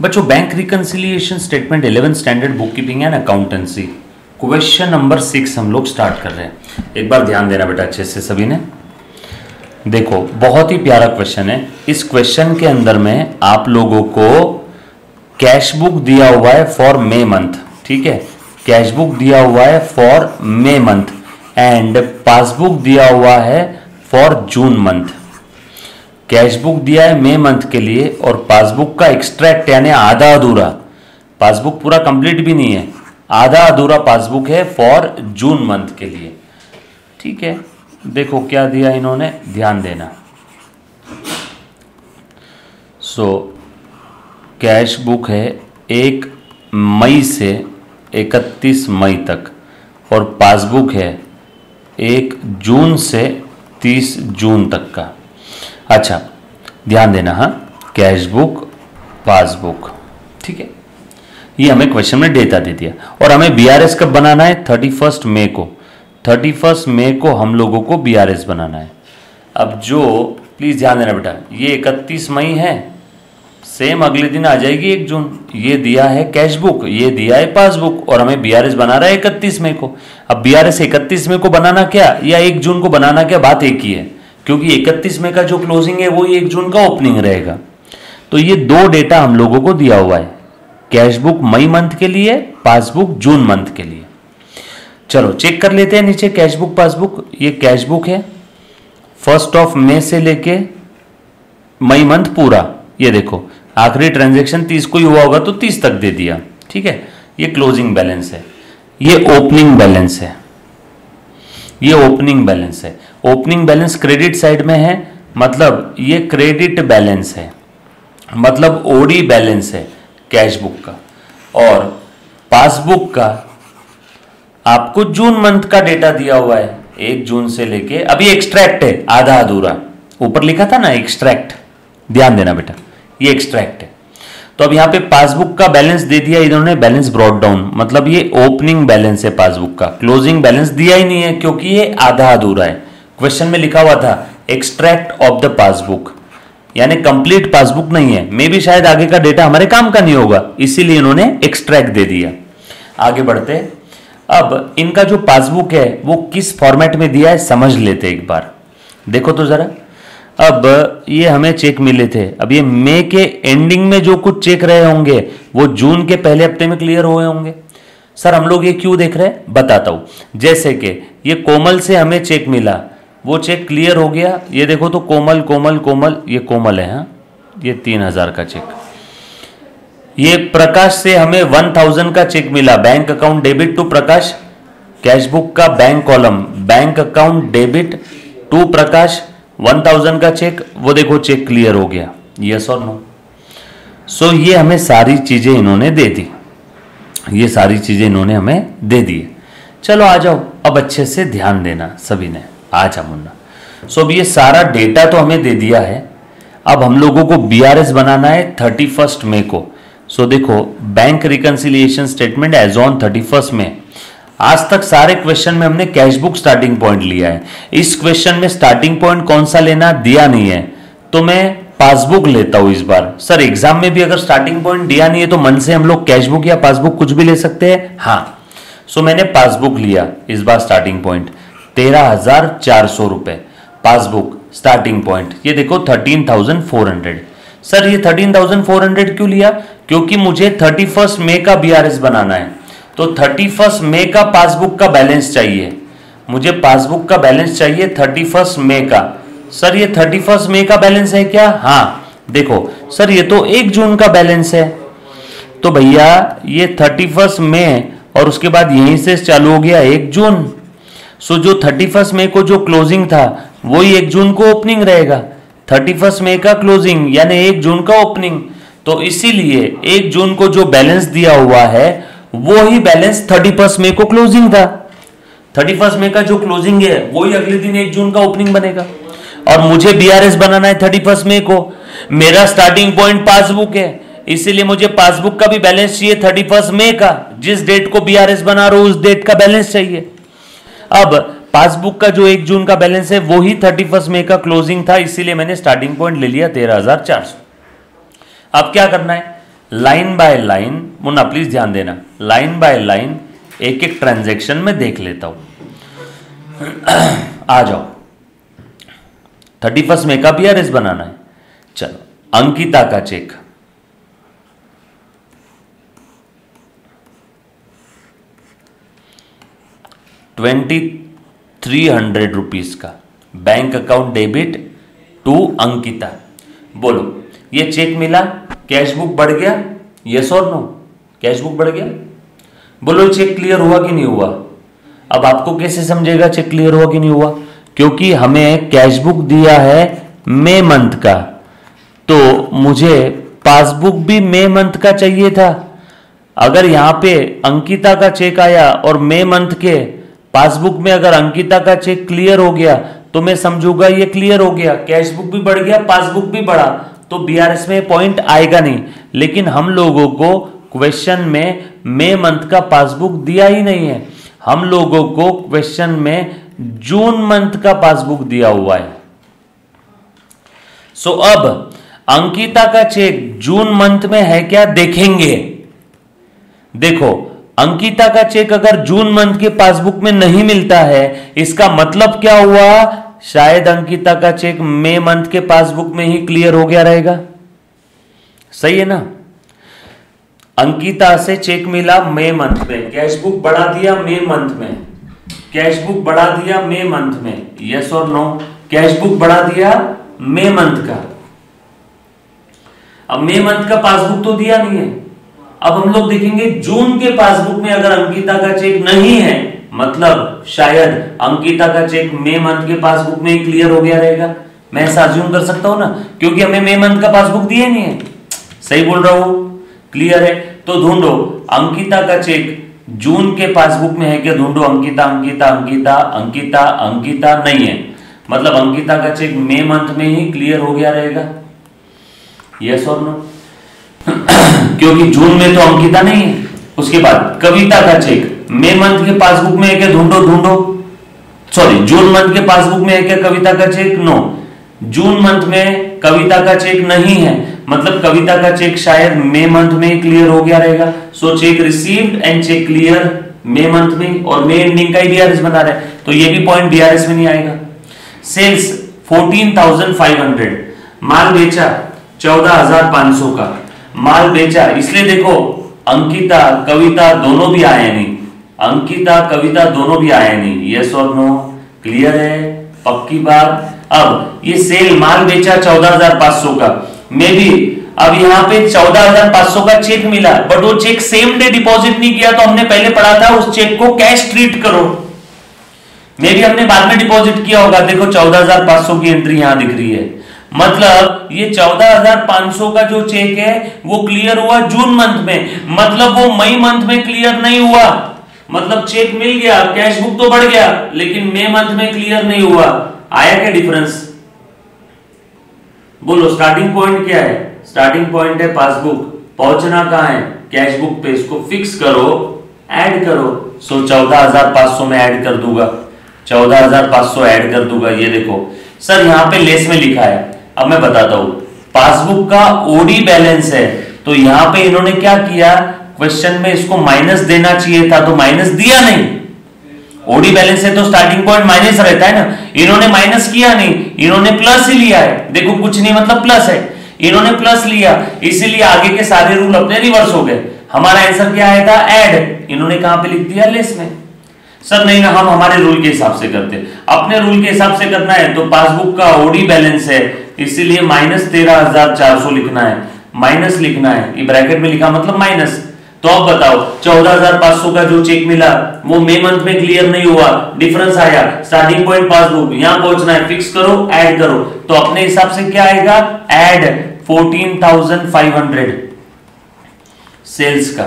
बच्चों bank reconciliation statement 11 standard bookkeeping and accountancy question number 6 हम लोग स्टार्ट कर रहे हैं। एक बार ध्यान देना बेटा अच्छे से सभी ने। देखो बहुत ही प्यारा क्वेश्चन है। इस क्वेश्चन के अंदर में आप लोगों को कैशबुक दिया हुआ है फॉर मे मंथ, ठीक है, कैशबुक दिया हुआ है for May month and passbook दिया हुआ है फॉर जून मंथ। कैशबुक दिया है मे मंथ के लिए और पासबुक का एक्सट्रैक्ट यानी आधा अधूरा, पासबुक पूरा कंप्लीट भी नहीं है, आधा अधूरा पासबुक है फॉर जून मंथ के लिए, ठीक है। देखो क्या दिया इन्होंने, ध्यान देना। कैश बुक है 1 मई से 31 मई तक और पासबुक है 1 जून से 30 जून तक का। अच्छा ध्यान देना, हाँ, कैश बुक पासबुक, ठीक है। ये हमें क्वेश्चन में डेटा दे दिया और हमें बीआरएस कब बनाना है, 31 मई को। 31 मई को हम लोगों को बीआरएस बनाना है। अब जो प्लीज ध्यान देना बेटा, ये 31 मई है, सेम अगले दिन आ जाएगी 1 जून। ये दिया है कैशबुक, ये दिया है पासबुक और हमें बीआरएस बना रहा है 31 मई को। अब बीआरएस 31 मई को बनाना क्या या 1 जून को बनाना क्या, बात एक ही है, क्योंकि 31 मई का जो क्लोजिंग है वो 1 जून का ओपनिंग रहेगा। तो ये दो डेटा हम लोगों को दिया हुआ है, कैशबुक मई मंथ के लिए, पासबुक जून मंथ के लिए। चलो चेक कर लेते हैं नीचे कैशबुक पासबुक। ये कैशबुक है 1 मई से लेके मई मंथ पूरा, ये देखो आखिरी ट्रांजैक्शन 30 को ही हुआ होगा तो 30 तक दे दिया, ठीक है। ये क्लोजिंग बैलेंस है, ये ओपनिंग बैलेंस है, ये ओपनिंग बैलेंस है। ओपनिंग बैलेंस क्रेडिट साइड में है, मतलब ये क्रेडिट बैलेंस है, मतलब ओडी बैलेंस है कैशबुक का। और पासबुक का आपको जून मंथ का डेटा दिया हुआ है 1 जून से लेके, अभी एक्सट्रैक्ट है आधा अधूरा, ऊपर लिखा था ना एक्सट्रैक्ट, ध्यान देना बेटा, ये एक्सट्रैक्ट है। तो अब यहां पे पासबुक का बैलेंस दे दिया इन्होंने, बैलेंस ब्रॉट डाउन, मतलब ये ओपनिंग बैलेंस है पासबुक का, क्लोजिंग बैलेंस दिया ही नहीं है क्योंकि ये आधा अधूरा है। क्वेश्चन में लिखा हुआ था एक्सट्रैक्ट ऑफ द पासबुक, यानी कंप्लीट पासबुक नहीं है, मे भी शायद आगे का डेटा हमारे काम का नहीं होगा, इसीलिए इन्होंने एक्सट्रैक्ट दे दिया। आगे बढ़ते, अब इनका जो पासबुक है वो किस फॉर्मेट में दिया है समझ लेते एक बार। देखो तो जरा, अब ये हमें चेक मिले थे, अब ये मई के एंडिंग में जो कुछ चेक रहे होंगे वो जून के पहले हफ्ते में क्लियर हुए होंगे। सर हम लोग ये क्यों देख रहे हैं, बताता हूं। जैसे कि ये कोमल से हमें चेक मिला, वो चेक क्लियर हो गया, ये देखो तो कोमल कोमल कोमल, ये कोमल है, हाँ, ये 3000 का चेक। ये प्रकाश से हमें 1000 का चेक मिला, bank account debit to Prakash, cashbook का bank column, bank account debit to Prakash 1000 का चेक, वो देखो चेक क्लियर हो गया, यस और नो। सो ये हमें सारी चीजें इन्होंने दे दी, ये सारी चीजें इन्होंने हमें दे दी। चलो आ जाओ, अब अच्छे से ध्यान देना सभी ने, आ जा मुन्ना। सो अब ये सारा डेटा तो हमें दे दिया है, अब हम लोगों को बीआरएस बनाना है 31 मई को। सो देखो bank reconciliation statement as on 31 मई। आज तक सारे क्वेश्चन में हमने कैशबुक स्टार्टिंग पॉइंट लिया है, इस क्वेश्चन में स्टार्टिंग पॉइंट कौन सा लेना दिया नहीं है, तो मैं पासबुक लेता हूं इस बार। सर एग्जाम में भी अगर स्टार्टिंग पॉइंट दिया नहीं है तो मन से हम लोग कैशबुक या पासबुक कुछ भी ले सकते हैं, हाँ। सो मैंने पासबुक लिया इस बार, स्टार्टिंग पॉइंट 13,400 रुपए, पासबुक स्टार्टिंग पॉइंट ये देखो 13,400। सर ये 13,400 क्यों लिया, क्योंकि मुझे 31 मई का बीआरएस बनाना है, तो 31 मई का पासबुक का बैलेंस चाहिए, मुझे पासबुक का बैलेंस चाहिए 31 मई का। सर ये 31 मई का बैलेंस है क्या, हाँ। देखो सर ये तो 1 जून का बैलेंस है, तो भैया ये 31 मई और उसके बाद यहीं से चालू हो गया 1 जून। सो जो 31 मई को जो क्लोजिंग था वही 1 जून को ओपनिंग रहेगा, 31 मई का क्लोजिंग यानी 1 जून का ओपनिंग। तो इसीलिए 1 जून को जो बैलेंस दिया हुआ है वो ही बैलेंस 31 मई को क्लोजिंग था, 31 मई का जो क्लोजिंग है वही अगले दिन 1 जून का ओपनिंग बनेगा और मुझे बीआरएस बनाना है 31 मई को। मेरा स्टार्टिंग पॉइंट पासबुक है, इसीलिए मुझे पासबुक का भी बैलेंस चाहिए 31 मई का, जिस डेट को बीआरएस बना रहा हूं उस डेट का बैलेंस चाहिए। अब पासबुक का जो 1 जून का बैलेंस है वो ही 31 मई का क्लोजिंग था, इसीलिए मैंने स्टार्टिंग पॉइंट ले लिया 13,400। अब क्या करना है, line by line, Munna please ध्यान देना, लाइन बाय लाइन एक एक ट्रांजैक्शन में देख लेता हूं। आ जाओ, 31 में का बीआरएस बनाना है। चलो, अंकिता का चेक, ₹2300 का bank account debit to Ankita. बोलो ये चेक मिला, कैशबुक बढ़ गया, यस और नो? कैशबुक बढ़ गया, बोलो चेक क्लियर हुआ कि नहीं हुआ? अब आपको कैसे समझेगा चेक क्लियर हुआ कि नहीं हुआ, क्योंकि हमें कैशबुक दिया है मई मंथ का, तो मुझे पासबुक भी मई मंथ का चाहिए था। अगर यहाँ पे अंकिता का चेक आया और मई मंथ के पासबुक में अगर अंकिता का चेक क्लियर हो गया तो मैं समझूंगा ये क्लियर हो गया, कैशबुक भी बढ़ गया, पासबुक भी बढ़ा, तो बीआरएस में पॉइंट आएगा नहीं। लेकिन हम लोगों को क्वेश्चन में मई मंथ का पासबुक दिया ही नहीं है, हम लोगों को क्वेश्चन में जून मंथ का पासबुक दिया हुआ है। सो अब अंकिता का चेक जून मंथ में है क्या, देखेंगे। देखो, अंकिता का चेक अगर जून मंथ के पासबुक में नहीं मिलता है, इसका मतलब क्या हुआ, शायद अंकिता का चेक मई मंथ के पासबुक में ही क्लियर हो गया रहेगा। सही है ना? अंकिता से चेक मिला मई मंथ में, कैशबुक बढ़ा दिया मई मंथ में, कैशबुक बढ़ा दिया मई मंथ में, यस और नो? कैशबुक बढ़ा दिया मई मंथ का। अब मई मंथ का पासबुक तो दिया नहीं है, अब हम लोग देखेंगे जून के पासबुक में अगर अंकिता का चेक नहीं है, मतलब शायद अंकिता का चेक मई मंथ के पासबुक में ही क्लियर हो गया रहेगा। मैं ऐसा अज्यूम कर सकता हूं ना, क्योंकि हमें मई मंथ का पासबुक दिया नहीं है। सही बोल रहा हूं? क्लियर है? तो ढूंढो अंकिता का चेक जून के पासबुक में है क्या, ढूंढो। अंकिता अंकिता अंकिता अंकिता अंकिता नहीं है, मतलब अंकिता का चेक मई मंथ में ही क्लियर हो गया रहेगा, यस और नो? क्योंकि जून में तो अंकिता नहीं है। उसके बाद कविता का चेक मई मंथ के पासबुक में है क्या, ढूंढो ढूंढो, सॉरी जून मंथ के पासबुक में है क्या कविता का चेक, नो? जून मंथ में कविता का चेक नहीं है, मतलब कविता का चेक शायद मई मंथ में क्लियर हो गया रहेगा। So check received and check clear मई मंथ में, और मई एंडिंग का ही बीआरएस बना रहे हैं, तो ये भी पॉइंट बीआरएस में नहीं आएगा। सेल्स 14,500, माल बेचा 14,500 का, माल बेचा, इसलिए देखो अंकिता कविता दोनों भी आए नहीं, अंकिता कविता दोनों भी आए नहीं, यस और नो? क्लियर है? पक्की बात। अब ये सेल माल बेचा 14,500 का, मे भी अब यहाँ पे 14,500 का चेक मिला, बट वो चेक सेम डे डिपॉजिट नहीं किया, तो हमने पहले पढ़ा था उस चेक को कैश ट्रीट करो, मे भी हमने बाद में डिपॉजिट किया होगा। देखो 14,500 की एंट्री यहाँ दिख रही है, मतलब ये 14,500 का जो चेक है वो क्लियर हुआ जून मंथ में, मतलब वो मई मंथ में क्लियर नहीं हुआ। मतलब चेक मिल गया, कैशबुक तो बढ़ गया, लेकिन मई मंथ में क्लियर नहीं हुआ। आया क्या डिफरेंस? बोलो स्टार्टिंग पॉइंट क्या है? स्टार्टिंग पॉइंट है पासबुक, पहुंचना कहां है, कैशबुक पे। इसको फिक्स करो, ऐड करो। सो 14,500 में ऐड कर दूंगा, 14,500 ऐड कर दूंगा। ये देखो सर, यहाँ पे लेस में लिखा है, अब मैं बताता हूं, पासबुक का ओडी बैलेंस है, तो यहां पे इन्होंने क्या किया, क्वेश्चन में इसको माइनस देना चाहिए था, तो माइनस दिया नहीं। ओडी बैलेंस है तो स्टार्टिंग पॉइंट माइनस रहता है ना, इन्होंने माइनस किया नहीं, इन्होंने प्लस ही लिया है। देखो कुछ नहीं मतलब प्लस है, इन्होंने प्लस लिया, इसीलिए आगे के सारे रूल अपने रिवर्स हो गए। हमारा आंसर क्या आया था, एड, इन्होंने कहां पे लिख दिया, लेस में। सर नहीं ना, हम हमारे रूल के हिसाब से करते, अपने रूल के हिसाब से करना है, तो पासबुक का ओडी बैलेंस है, इसीलिए माइनस 13,400 लिखना है, माइनस लिखना है, ये ब्रैकेट में लिखा मतलब माइनस। तो अब बताओ 14,500 का जो चेक मिला वो मई मंथ में क्लियर नहीं हुआ, डिफरेंस आया, स्टार्टिंग पॉइंट पासबुक, यहां पहुंचना है, फिक्स करो, ऐड करो, तो अपने हिसाब से क्या आएगा, ऐड 14,500 सेल्स का,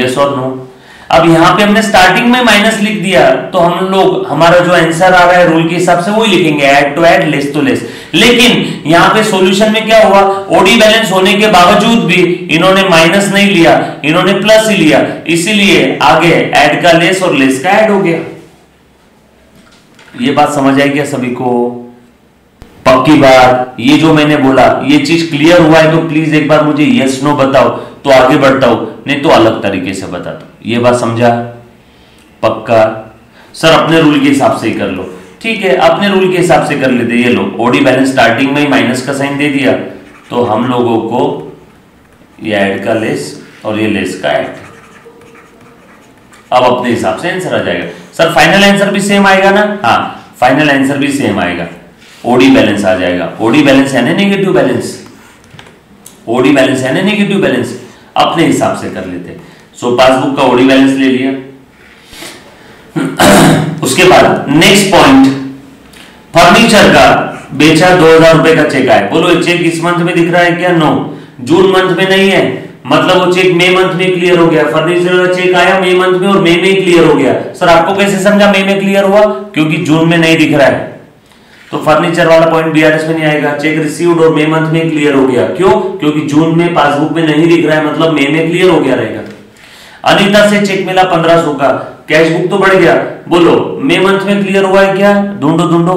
यस और नो? अब यहाँ पे हमने स्टार्टिंग में माइनस लिख दिया, तो हम लोग हमारा जो आंसर आ रहा है रूल के हिसाब से वो ही लिखेंगे, add to add, less to less. लेकिन यहाँ पे सॉल्यूशन में क्या हुआ, ओडी बैलेंस होने के बावजूद भी इन्होंने माइनस नहीं लिया, इन्होंने प्लस ही लिया, इसीलिए आगे ऐड का लेस और लेस का ऐड हो गया। ये बात समझ आई क्या सभी को? पक्की बात, ये जो मैंने बोला ये चीज क्लियर हुआ है तो प्लीज एक बार मुझे यस नो बताओ तो आगे बढ़ता हूं, नहीं तो अलग तरीके से बताता हूं। ये बात समझा? पक्का? सर अपने रूल के हिसाब से ही कर लो। ठीक है, अपने रूल के हिसाब से कर लेते। ये लो, ओडी बैलेंस स्टार्टिंग में ही माइनस का साइन दे दिया तो हम लोगों को ये ऐड का लेस और ये लेस का ऐड, अब अपने हिसाब से आंसर आ जाएगा। सर फाइनल आंसर भी सेम आएगा ना? हाँ, फाइनल आंसर भी सेम आएगा, ओडी बैलेंस आ जाएगा। ओडी बैलेंस यानी नेगेटिव बैलेंस, ओडी बैलेंस यानी नेगेटिव बैलेंस, अपने हिसाब से कर लेते। सो पासबुक का ओडी बैलेंस ले लिया। उसके बाद नेक्स्ट पॉइंट, फर्नीचर का बेचा 2000 रुपए का चेक आया। बोलो चेक इस मंथ में दिख रहा है क्या? नो, जून मंथ में नहीं है, मतलब वो चेक मई मंथ में क्लियर हो गया। फर्नीचर का चेक आया मई मंथ में और मई में ही क्लियर हो गया। सर आपको कैसे समझा मई में क्लियर हुआ? क्योंकि जून में नहीं दिख रहा है, तो फर्नीचर वाला पॉइंट बीआरएस में नहीं आएगा। चेक रिसीव्ड और मई मंथ में क्लियर हो गया, क्यों? क्योंकि जून में पासबुक में नहीं दिख रहा है, मतलब मई में क्लियर हो गया रहेगा। अनिता से चेक मिला 1500 का, कैशबुक तो बढ़ गया। बोलो मई मंथ में क्लियर हुआ है क्या? ढूंढो ढूंढो।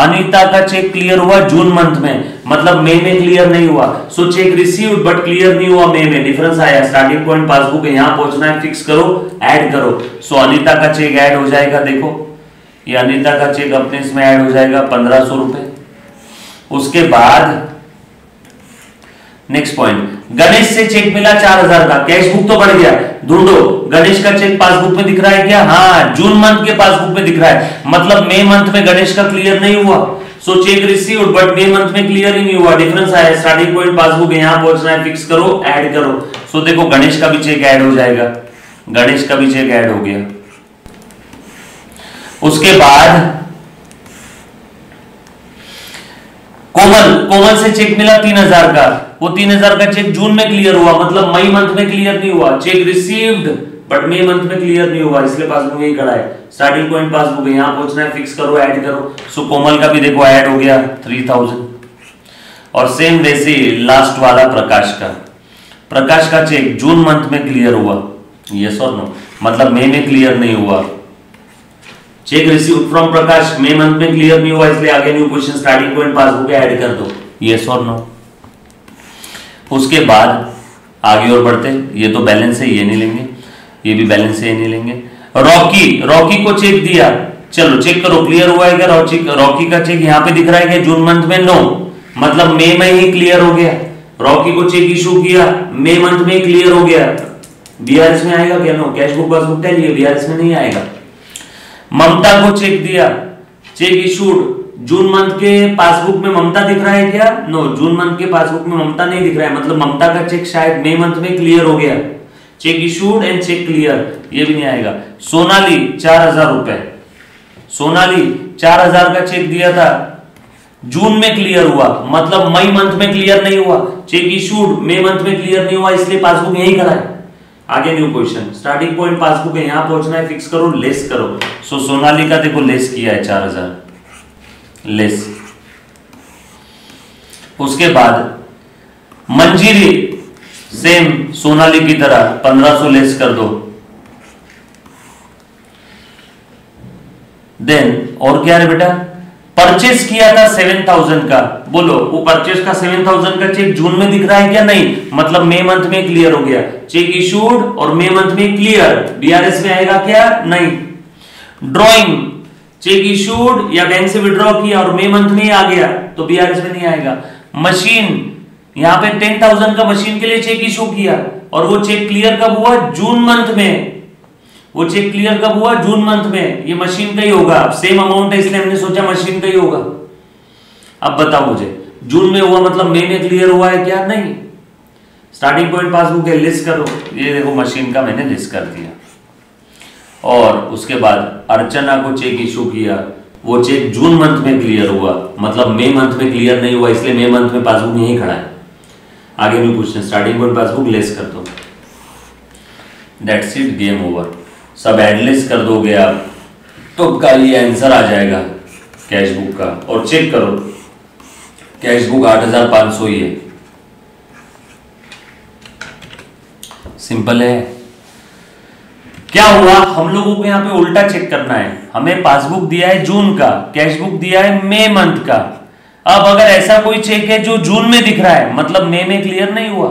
अनिता का चेक क्लियर हुआ जून मंथ में, मतलब मई में क्लियर नहीं हुआ। So check received but clear नहीं हुआ मई में, डिफरेंस आया। स्टार्टिंग पॉइंट पासबुक है, यहां पहुंचना है, फिक्स करो, ऐड करो। सो अनिता का चेक ऐड हो जाएगा। देखो ये अनिता का चेक अपने इसमें ऐड हो जाएगा 1500 रुपए। उसके बाद नेक्स्ट पॉइंट, गणेश से चेक मिला 4000 का, कैशबुक तो बढ़ गया। ढूंढो, गणेश का चेक पासबुक में दिख रहा है क्या? हाँ, जून मंथ के पासबुक में दिख रहा है, मतलब मई मंथ में गणेश का क्लियर नहीं हुआ। सो चेक रिसीव्ड बट मई मंथ में क्लियर ही नहीं हुआ, डिफरेंस आया। स्टार्टिंग पॉइंट पासबुक है, यहां पहुंचना है, फिक्स करो, ऐड करो। सो देखो गणेश का भी चेक ऐड हो जाएगा, गणेश का भी चेक ऐड हो गया। उसके बाद कोमल से चेक मिला 3000 का। वो 3000 का चेक जून में क्लियर हुआ, मतलब मई मंथ में क्लियर नहीं हुआ। चेक रिसीव्ड बट मई मंथ में क्लियर नहीं हुआ, इसलिए पासबुक यही खड़ा है। स्टार्टिंग पॉइंट पासबुक है, यहां पहुंचना है, फिक्स करो, ऐड करो। सो कोमल का भी देखो ऐड हो गया 3000। और सेम वैसे लास्ट वाला प्रकाश का चेक जून मंथ में क्लियर हुआ, यस और नो, मतलब मई में क्लियर नहीं हुआ। चेक रिसीव्ड फ्रॉम प्रकाश मई मंथ में क्लियर नहीं हुआ, इसलिए आगे new question starting point passbook add कर दो, यस और नो। उसके बाद आगे और बढ़ते, ये तो बैलेंस है, ये नहीं लेंगे, ये भी बैलेंस है, ये नहीं लेंगे। रॉकी को चेक दिया, चलो चेक करो क्लियर हुआ है क्या? रॉकी का चेक यहाँ पे दिख रहा है क्या जून मंथ में? नो, मतलब मई में ही क्लियर हो गया। रॉकी को चेक इशू किया, मई मंथ में क्लियर हो गया, बीआरएस में आएगा क्या? नो, कैशबुक पासबुक है, ये बीआरएस में नहीं आएगा। ममता को चेक दिया, चेक इशूड, जून मंथ के पासबुक में ममता दिख रहा है क्या? नो, जून मंथ के पासबुक में ममता नहीं दिख रहा है, मतलब ममता का चेक शायद मई मंथ में क्लियर हो गया। Check issued and check clear, ये भी नहीं आएगा। सोनाली 4000 रुपए, सोनाली 4000 का चेक दिया था, जून में क्लियर हुआ, मतलब मई मंथ में क्लियर नहीं हुआ। चेक इशूड मई मंथ में क्लियर नहीं हुआ, इसलिए पासबुक यही खड़ा है। आगे new question, starting point passbook है, यहां पहुंचना है, फिक्स करो, लेस करो। सो सोनाली का देखो लेस किया है 4000 लेस। उसके बाद मंजीरी, सेम सोनाली की तरह 1500 लेस कर दो। देन और क्या है बेटा? परचेस किया था 7000 का। बोलो वो परचेस का 7000 का चेक जून में दिख रहा है क्या? नहीं, मतलब मई मंथ में क्लियर हो गया। चेक इशूड और मई मंथ में क्लियर, बीआरएस में आएगा क्या? नहीं। ड्राइंग, चेक इशूड या बैंक से विड्रॉ किया और मई मंथ में ही आ गया, तो बीआरएस में नहीं आएगा। मशीन, यहाँ पे 10000 का मशीन के लिए चेक इशू किया और वो चेक क्लियर कब हुआ? जून मंथ में। वो चेक क्लियर कब हुआ? जून मंथ में। ये मशीन का ही होगा, अब सेम अमाउंट है इसलिए हमने सोचा मशीन का ही होगा। अब बताओ मुझे, जून में हुआ मतलब मई में क्लियर हुआ है क्या? नहीं। स्टार्टिंग पॉइंट पासबुक है, लिस्ट करो। ये देखो मशीन का मैंने लिस्ट कर दिया। और उसके बाद अर्चना को चेक इशू किया, वो चेक जून मंथ में क्लियर हुआ, मतलब मई मंथ में क्लियर नहीं हुआ, इसलिए मई मंथ में पासबुक यही खड़ा है। आगे भी पूछते हैं, स्टार्टिंग पॉइंट पासबुक लेस कर दो, दैट्स इट, गेम ओवर। सब एडलिस्ट कर दोगे आप तो आपका ये आंसर आ जाएगा कैशबुक का। और चेक करो, कैशबुक 8500 ही है, सिंपल है। क्या हुआ? हम लोगों को यहाँ पे उल्टा चेक करना है। हमें पासबुक दिया है जून का, कैशबुक दिया है मई मंथ का। अब अगर ऐसा कोई चेक है जो जून में दिख रहा है मतलब मई में क्लियर नहीं हुआ,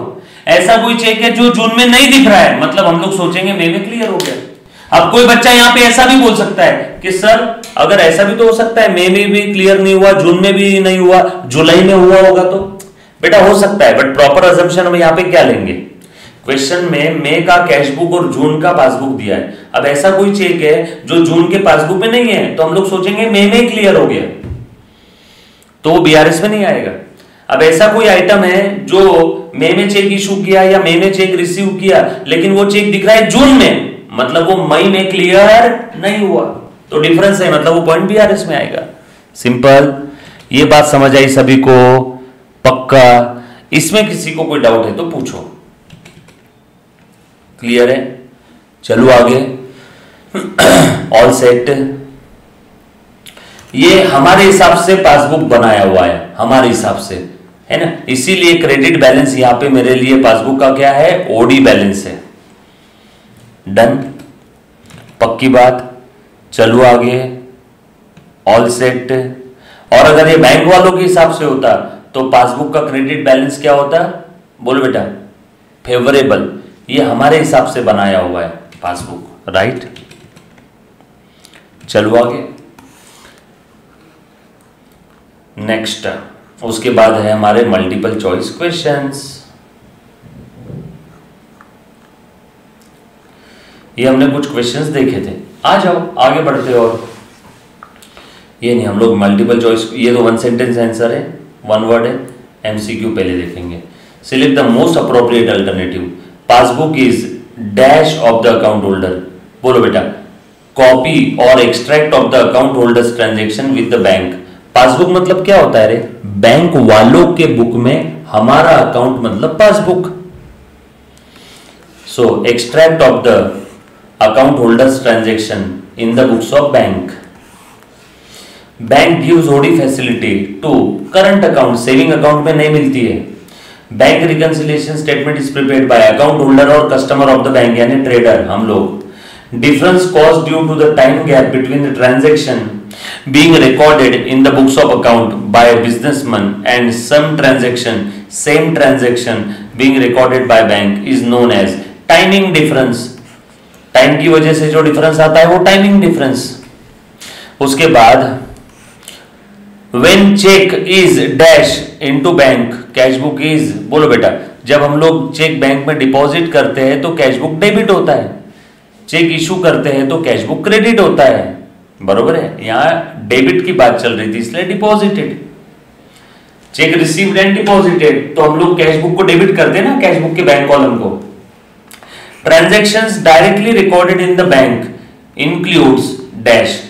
ऐसा कोई चेक है जो जून में नहीं दिख रहा है मतलब हम लोग सोचेंगे मई में क्लियर हो गया। अब कोई बच्चा यहाँ पे ऐसा भी बोल सकता है कि सर अगर ऐसा भी तो हो सकता है मई में भी क्लियर नहीं हुआ, जून में भी नहीं हुआ, जुलाई में हुआ होगा, तो बेटा हो सकता है बट प्रॉपर असम्पशन हम यहाँ पे क्या लेंगे। क्वेश्चन में मई का कैशबुक और जून का पासबुक दिया है। अब ऐसा कोई चेक है जो जून के पासबुक में नहीं है तो हम लोग सोचेंगे मई में क्लियर हो गया, तो वो बीआरएस में नहीं आएगा। अब ऐसा कोई आइटम है जो मई में चेक इशू किया या मई में चेक रिसीव किया लेकिन वो चेक दिख रहा है जून में मतलब वो मई में क्लियर नहीं हुआ, तो डिफरेंस है मतलब वो पॉइंट बीआरएस में आएगा। सिंपल, ये बात समझ आई सभी को? पक्का? इसमें किसी को कोई डाउट है तो पूछो। क्लियर है? चलो आगे। All set. ये हमारे हिसाब से पासबुक बनाया हुआ है, हमारे हिसाब से, है ना, इसीलिए क्रेडिट बैलेंस यहां पे मेरे लिए पासबुक का क्या है, ओडी बैलेंस है। डन, पक्की बात। चलो आगे। All set. और अगर ये बैंक वालों के हिसाब से होता तो पासबुक का क्रेडिट बैलेंस क्या होता, बोलो बेटा, फेवरेबल। ये हमारे हिसाब से बनाया हुआ है पासबुक, राइट। चलो आगे। नेक्स्ट, उसके बाद है हमारे मल्टीपल चॉइस क्वेश्चंस। ये हमने कुछ क्वेश्चंस देखे थे। आ जाओ आगे बढ़ते हो। और ये नहीं, हम लोग मल्टीपल चॉइस, ये तो वन सेंटेंस आंसर है, वन वर्ड है। एमसीक्यू पहले देखेंगे। Select the most appropriate alternative. Passbook is dash of the account holder. बोलो बेटा, कॉपी और extract of the account holder's transaction with the bank. Passbook मतलब क्या होता है रे, बैंक वालों के बुक में हमारा अकाउंट मतलब passbook. So extract of the account holder's transaction in the books of bank. Bank gives OD facility to current account, saving account में नहीं मिलती है। Bank reconciliation statement is prepared by account holder और customer of the bank, यानी trader हम लोग। Difference cause due to the time gap between the transaction being recorded in the books of account by businessman and some transaction, same transaction being recorded by bank is known as timing difference. Time की वजह से जो difference आता है वो timing difference. उसके बाद when check is dash into bank cashbook is, बोलो बेटा, जब हम लोग चेक बैंक में डिपॉजिट करते हैं तो कैशबुक डेबिट होता है, चेक इशू करते हैं तो कैशबुक क्रेडिट होता है, बरोबर है। यहां डेबिट की बात चल रही थी इसलिए deposited, check received and deposited, तो हम लोग कैशबुक को डेबिट करते हैं ना, कैशबुक के बैंक कॉलम को। Transactions directly recorded in the bank includes dash.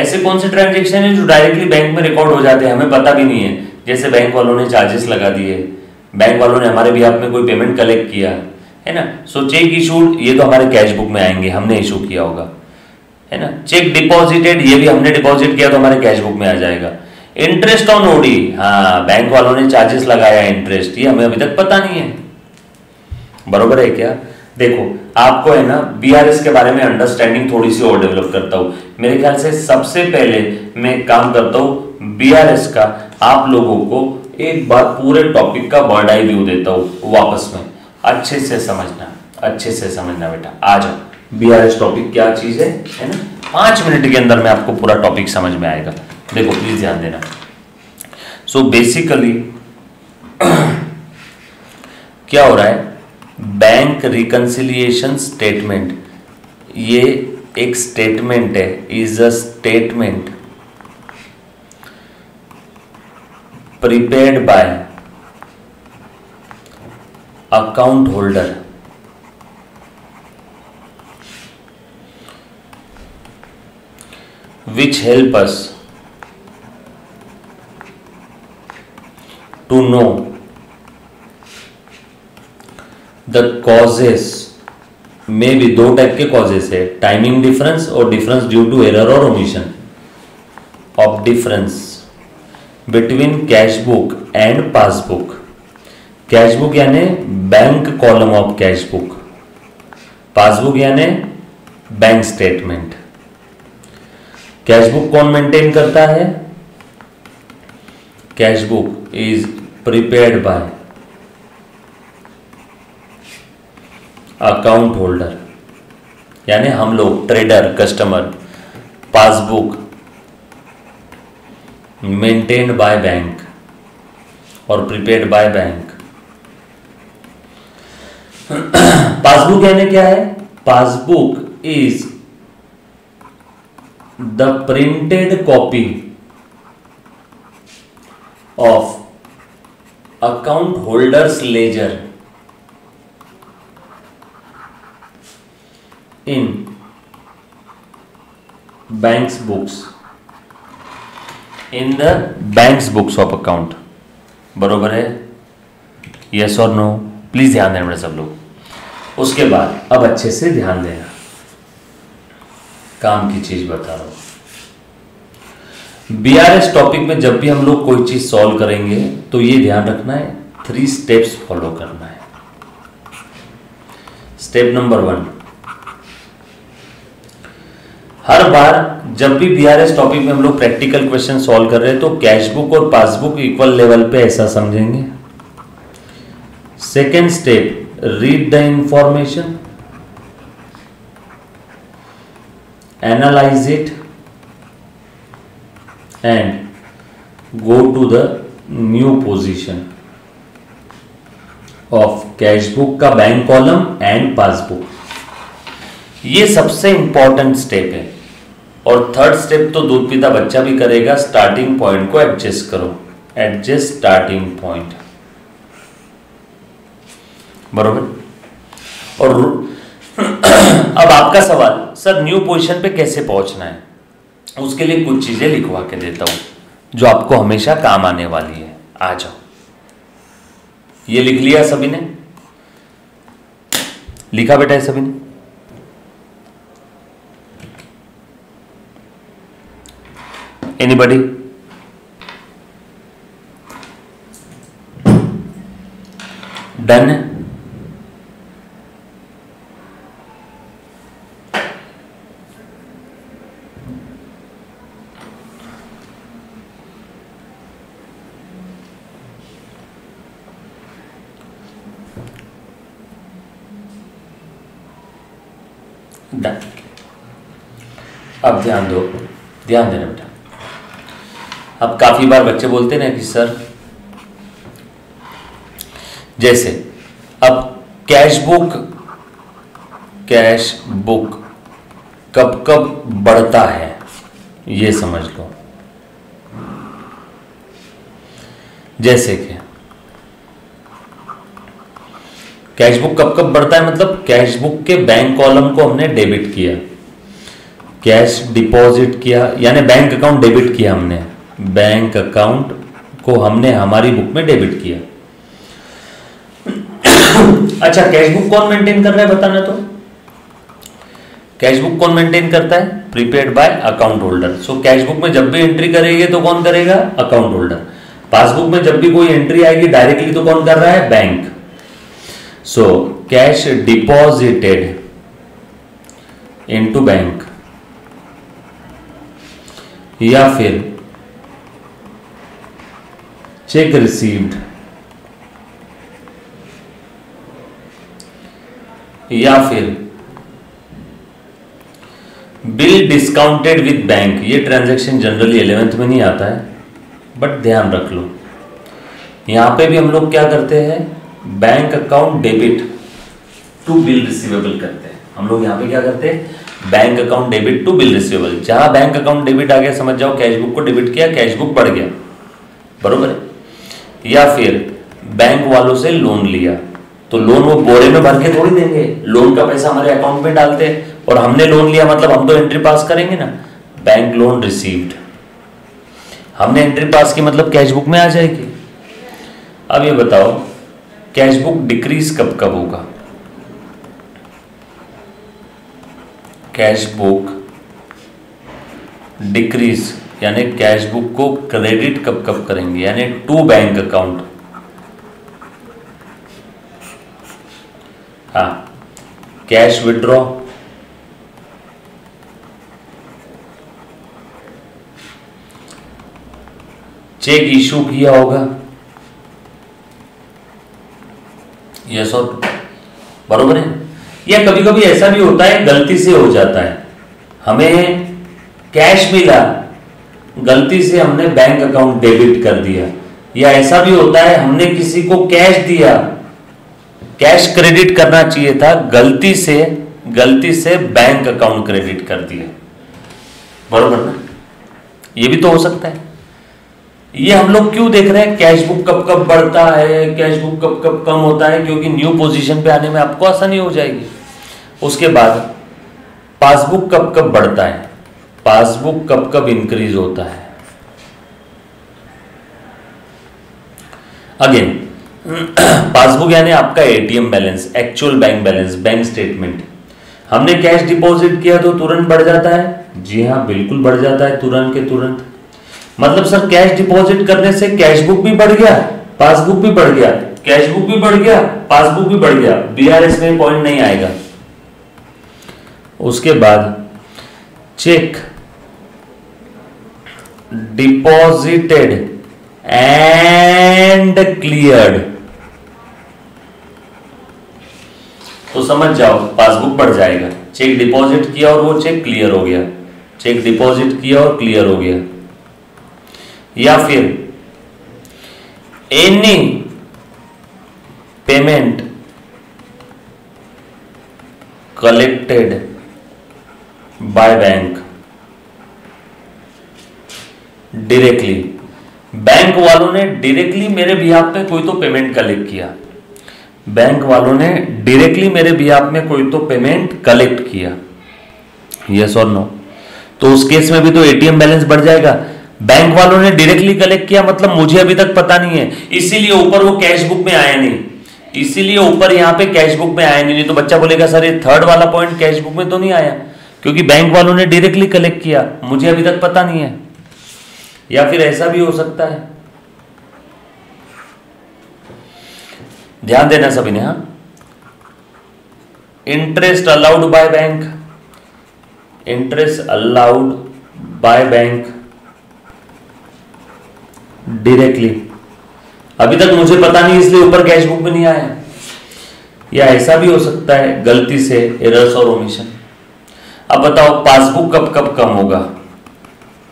ऐसे कौन से ट्रांजेक्शन है जो डायरेक्टली बैंक में रिकॉर्ड हो जाते हैं, हमें पता भी नहीं है, जैसे बैंक वालों ने चार्जेस लगा दिए, बैंक वालों ने हमारे भी आप में कोई पेमेंट कलेक्ट किया है ना। सो चेक इशूड, ये तो हमारे कैशबुक में आएंगे, हमने इशू किया होगा, है ना। चेक डिपॉजिटेड, ये भी हमने डिपॉजिट किया तो हमारे कैशबुक में आ जाएगा। इंटरेस्ट ऑन ओडी, हाँ, बैंक वालों ने चार्जेस लगाया इंटरेस्ट, ये हमें अभी तक पता नहीं है, बरोबर है क्या। देखो आपको है ना बीआरएस के बारे में अंडरस्टैंडिंग थोड़ी सी और डेवलप करता हूं। मेरे ख्याल से सबसे पहले मैं काम करता हूं बीआरएस का, आप लोगों को एक बार पूरे टॉपिक का बर्ड आई व्यू देता हूं वापस में, अच्छे से समझना, अच्छे से समझना बेटा। आ जाओ, बीआरएस टॉपिक क्या चीज है ना, 5 मिनट के अंदर में आपको पूरा टॉपिक समझ में आएगा। देखो प्लीज ध्यान देना। सो बेसिकली क्या हो रहा है, बैंक रिकंसिलिएशन स्टेटमेंट, ये एक स्टेटमेंट है, is a statement prepared by account holder. Which help us to know the causes. में भी 2 टाइप के कॉजेस है, टाइमिंग डिफरेंस और डिफरेंस ड्यू टू एरर और omission of difference between cashbook and passbook. Cashbook यानी bank column of cashbook, passbook यानी bank statement. Cashbook कौन maintain करता है, cashbook is prepared by account holder, यानी हम लोग trader customer. Passbook maintained by bank और प्रिपेयर्ड बाय बैंक। पासबुक यानी क्या है? Passbook is the printed copy of account holder's ledger in bank's books, in the bank's books of account. बरोबर है? Yes और नो? प्लीज ध्यान देना सब लोग। उसके बाद अब अच्छे से ध्यान देना, काम की चीज बता रहा हूं। बीआरएस टॉपिक में जब भी हम लोग कोई चीज सॉल्व करेंगे तो ये ध्यान रखना है, 3 स्टेप्स फॉलो करना है। स्टेप नंबर 1, हर बार जब भी बीआरएस टॉपिक में हम लोग प्रैक्टिकल क्वेश्चन सॉल्व कर रहे हैं तो कैशबुक और पासबुक इक्वल लेवल पे ऐसा समझेंगे। Second step, read the information, analyze it and go to the new position of cashbook का बैंक कॉलम एंड पासबुक। ये सबसे इंपॉर्टेंट स्टेप है। और थर्ड स्टेप तो दूध पीता बच्चा भी करेगा, स्टार्टिंग पॉइंट को एडजस्ट करो, एडजस्ट स्टार्टिंग पॉइंट। बरोबर? और अब आपका सवाल, सर न्यू पोजीशन पे कैसे पहुंचना है, उसके लिए कुछ चीजें लिखवा के देता हूं जो आपको हमेशा काम आने वाली है। आ जाओ, ये लिख लिया सभी ने? लिखा बेटा है सभी ने? एनीबॉडी? डन? डन। अब ध्यान दो, ध्यान देना बेटा। अब काफी बार बच्चे बोलते ना कि सर जैसे अब कैश बुक कब कब बढ़ता है, ये समझ लो। जैसे कि कैश बुक कब कब बढ़ता है मतलब कैश बुक के बैंक कॉलम को हमने डेबिट किया, कैश डिपॉजिट किया, यानी बैंक अकाउंट डेबिट किया हमने, बैंक अकाउंट को हमने हमारी बुक में डेबिट किया। अच्छा, कैश बुक कौन मेंटेन कर रहा है बताना? तो कैश बुक कौन मेंटेन करता है? Prepaid by account holder. So cash book में जब भी एंट्री करेंगे तो कौन करेगा? Account holder. पासबुक में जब भी कोई एंट्री आएगी डायरेक्टली तो कौन कर रहा है? Bank. So cash deposited into bank या फिर चेक रिसीव्ड या फिर बिल डिस्काउंटेड विद बैंक, ये ट्रांजैक्शन जनरली 11th में नहीं आता है बट ध्यान रख लो। यहां पे भी हम लोग क्या करते हैं? Bank account debit to bill receivable करते हैं। हम लोग यहाँ पे क्या करते हैं? Bank account debit to bill receivable. जहां बैंक अकाउंट डेबिट आ गया समझ जाओ कैशबुक को डेबिट किया, कैशबुक बढ़ गया। बरोबर है? या फिर बैंक वालों से लोन लिया, तो लोन वो बोरे में भर के थोड़ी देंगे, लोन का पैसा हमारे अकाउंट में डालते हैं। और हमने लोन लिया मतलब हम तो एंट्री पास करेंगे ना, बैंक लोन रिसीव्ड, हमने एंट्री पास की मतलब कैशबुक में आ जाएगी। अब ये बताओ कैशबुक डिक्रीज कब कब होगा? कैशबुक डिक्रीज यानी कैशबुक को क्रेडिट कब कब करेंगे? यानी टू बैंक अकाउंट। हाँ, कैश विड्रॉ चेक इशू किया होगा, यस और बरोबर है। या कभी कभी ऐसा भी होता है गलती से हो जाता है, हमें कैश मिला गलती से हमने बैंक अकाउंट डेबिट कर दिया, या ऐसा भी होता है हमने किसी को कैश दिया, कैश क्रेडिट करना चाहिए था, गलती से बैंक अकाउंट क्रेडिट कर दिया, बरोबर ना, ये भी तो हो सकता है। ये हम लोग क्यों देख रहे हैं कैशबुक कब कब बढ़ता है, कैशबुक कब कब कम होता है, क्योंकि न्यू पोजीशन पे आने में आपको आसानी हो जाएगी। उसके बाद पासबुक कब कब बढ़ता है, पासबुक कब कब इंक्रीज होता है। अगेन पासबुक यानी आपका ATM balance, actual bank balance, bank statement. हमने कैश डिपॉजिट किया तो तुरंत बढ़ जाता है, जी हाँ बिल्कुल बढ़ जाता है, तुरंत के तुरंत। मतलब सर कैश डिपॉजिट करने से कैशबुक भी बढ़ गया, पासबुक भी बढ़ गया, कैशबुक भी बढ़ गया, पासबुक भी बढ़ गया, बीआरएस में पॉइंट नहीं आएगा। उसके बाद चेक डिपॉजिटेड एंड क्लियर्ड, तो समझ जाओ पासबुक बढ़ जाएगा। चेक डिपॉजिट किया और वो चेक क्लियर हो गया, चेक डिपॉजिट किया और क्लियर हो गया। या फिर any payment collected by bank directly, bank वालों ने डायरेक्टली मेरे बिहाफ में कोई तो पेमेंट कलेक्ट किया, बैंक वालों ने डायरेक्टली मेरे बिहाफ में कोई तो पेमेंट कलेक्ट किया, यस और नो। तो उस केस में भी तो एटीएम बैलेंस बढ़ जाएगा। बैंक वालों ने डायरेक्टली कलेक्ट किया मतलब मुझे अभी तक पता नहीं है, इसीलिए ऊपर वो कैशबुक में आया नहीं, इसीलिए ऊपर यहाँ पे कैशबुक में आया नहीं। तो बच्चा बोलेगा सर ये थर्ड वाला पॉइंट कैशबुक में तो नहीं आया क्योंकि बैंक वालों ने डायरेक्टली कलेक्ट किया, मुझे अभी तक पता नहीं है। या फिर ऐसा भी हो सकता है, ध्यान देना सभी ने, हाँ, interest allowed by bank, interest allowed by bank directly, अभी तक मुझे पता नहीं इसलिए ऊपर कैशबुक में नहीं आया। या ऐसा भी हो सकता है गलती से, एरर्स और ओमिशन। अब बताओ पासबुक कब कब कम होगा,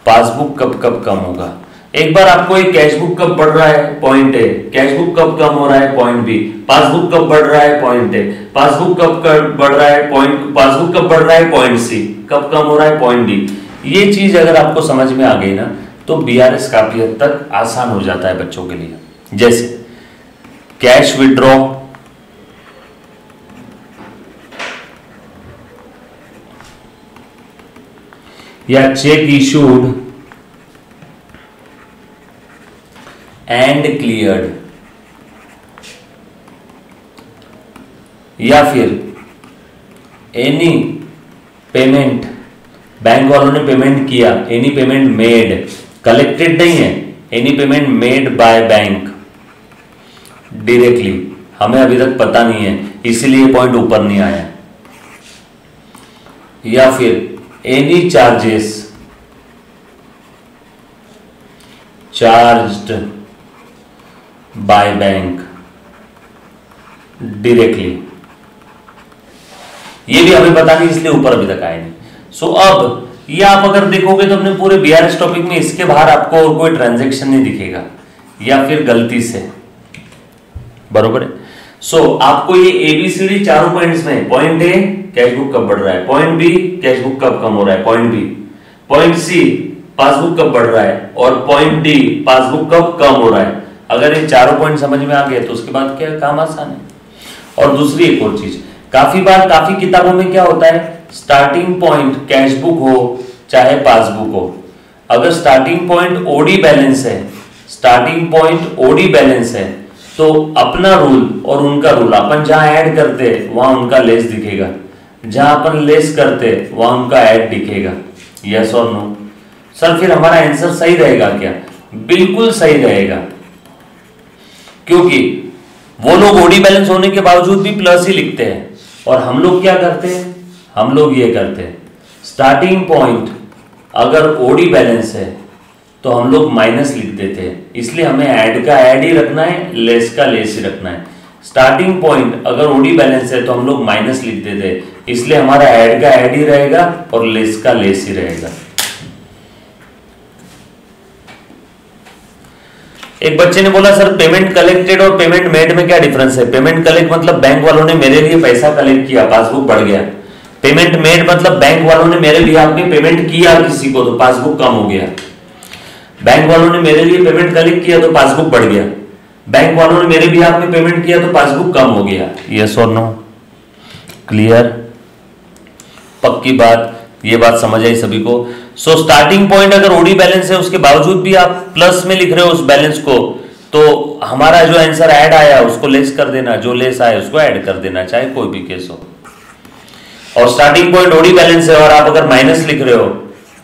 पासबुक कब कब कम होगा। एक बार आपको एक कैशबुक कब बढ़ रहा है पॉइंट है, कैशबुक कब कम हो रहा है पॉइंट बी, पासबुक कब बढ़ रहा है पॉइंट है, पासबुक कब बढ़ रहा है पॉइंट, पासबुक कब बढ़ रहा है पॉइंट सी, कब कम हो रहा है पॉइंट डी। ये चीज अगर आपको समझ में आ गई ना तो बीआरएस काफी हद तक आसान हो जाता है बच्चों के लिए। जैसे कैश विड्रॉ, या चेक इशूड एंड क्लियर्ड, या फिर एनी पेमेंट, बैंक वालों ने पेमेंट किया, एनी पेमेंट मेड, कलेक्टेड नहीं है, any payment made by bank directly, हमें अभी तक पता नहीं है इसीलिए पॉइंट ऊपर नहीं आया। या फिर any charges charged by bank directly, ये भी हमें पता नहीं इसलिए ऊपर अभी तक आया नहीं। सो अब ये आप अगर देखोगे तो हमने पूरे बीआरएस टॉपिक में इसके बाहर आपको और कोई ट्रांजैक्शन नहीं दिखेगा, या फिर गलती से, बरोबर है। सो आपको ये एबीसीडी चारों पॉइंट्स में, पॉइंट ए कैशबुक कब बढ़ रहा है, पॉइंट बी कैशबुक कब कम हो रहा है point B, point C passbook कब बढ़ रहा है, और पॉइंट डी पासबुक कब कम हो रहा है। अगर ये चारों पॉइंट समझ में आ गए तो उसके बाद क्या काम आसान है। और दूसरी एक और चीज, काफी बार काफी किताबों में क्या होता है, स्टार्टिंग पॉइंट कैशबुक हो चाहे पासबुक हो, अगर स्टार्टिंग पॉइंट ओडी बैलेंस है, स्टार्टिंग पॉइंट ओडी बैलेंस है तो अपना रूल और उनका रूल, अपन जहां ऐड करते वहां उनका लेस दिखेगा, जहां अपन लेस करते वहां उनका ऐड दिखेगा, यस और नो। सर फिर हमारा आंसर सही रहेगा क्या, बिल्कुल सही रहेगा, क्योंकि वो लोग ओडी बैलेंस होने के बावजूद भी प्लस ही लिखते हैं, और हम लोग क्या करते हैं, हम लोग ये करते हैं स्टार्टिंग पॉइंट अगर ओडी बैलेंस है तो हम लोग माइनस लिख देते हैं, इसलिए हमें ऐड का ऐड ही रखना है, लेस का लेस ही रखना है। स्टार्टिंग पॉइंट अगर ओडी बैलेंस है तो हम लोग माइनस लिख देते हैं, इसलिए हमारा ऐड का ऐड ही रहेगा और लेस का लेस ही रहेगा। एक बच्चे ने बोला सर पेमेंट कलेक्टेड और पेमेंट मेड में क्या डिफरेंस है? पेमेंट कलेक्ट मतलब बैंक वालों ने मेरे लिए पैसा कलेक्ट किया, पासबुक बढ़ गया। पेमेंट मेड मतलब बैंक वालों ने मेरे लिए आपने पेमेंट किया किसी को तो पासबुक कम हो गया। बैंक वालों ने मेरे लिए पेमेंट कलेक्ट किया तो पासबुक बढ़ गया। बैंक वालों ने मेरे लिए आपने पेमेंट किया तो पासबुक कम हो गया। यस और नो? क्लियर? पक्की बात? ये बात समझ आई सभी को? सो स्टार्टिंग पॉइंट अगर ओडी बैलेंस है उसके बावजूद भी आप प्लस में लिख रहे हो उस बैलेंस को, तो हमारा जो आंसर ऐड आया उसको लेस कर देना, जो लेस आया उसको ऐड कर देना, चाहे कोई भी केस हो। और स्टार्टिंग पॉइंट ओडी बैलेंस है और आप अगर माइनस लिख रहे हो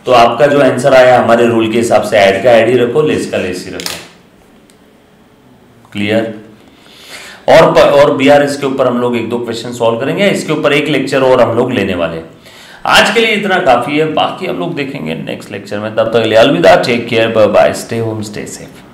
तो आपका जो आंसर आया हमारे रूल के हिसाब से ऐड का ऐड ही रखो, लेस का लेस ही रखो। क्लियर? और बीआरएस के ऊपर हम लोग एक दो क्वेश्चन सॉल्व करेंगे, इसके ऊपर एक लेक्चर और हम लोग लेने वाले। आज के लिए इतना काफी है, बाकी हम लोग देखेंगे नेक्स्ट लेक्चर में। तब तक के लिए अलविदा, take care, bye bye, stay home, stay safe.